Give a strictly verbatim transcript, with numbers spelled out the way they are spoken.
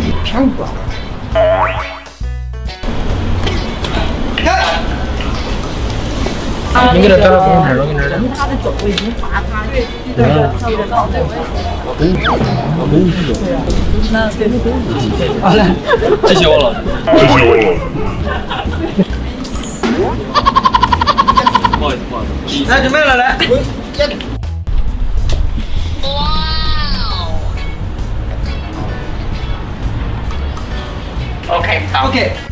凭什么管？你给他扎红绳，给他扎。他的肘已经拔开，对对，他有点劳累。我给你，我给你是肘。那给你给你。好嘞，谢谢我老师，谢谢我。 不好意思，不好意思。来，准备了，来。哇哦 ！OK， 好。OK。